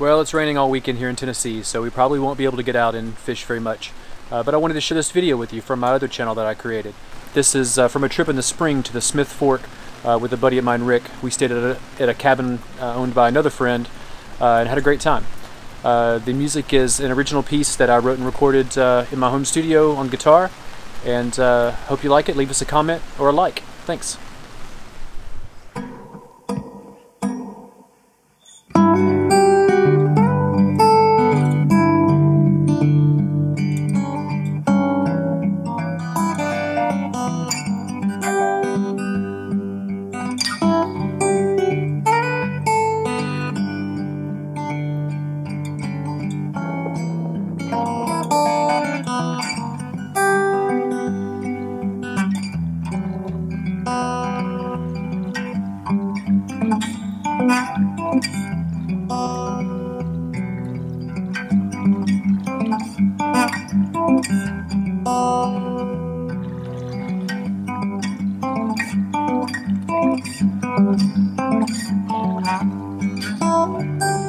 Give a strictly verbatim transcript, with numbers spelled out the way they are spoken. Well, it's raining all weekend here in Tennessee, so we probably won't be able to get out and fish very much. Uh, but I wanted to share this video with you from my other channel that I created. This is uh, from a trip in the spring to the Smith Fork uh, with a buddy of mine, Rick. We stayed at a, at a cabin uh, owned by another friend uh, and had a great time. Uh, the music is an original piece that I wrote and recorded uh, in my home studio on guitar, and uh, hope you like it. Leave us a comment or a like. Thanks. Oh,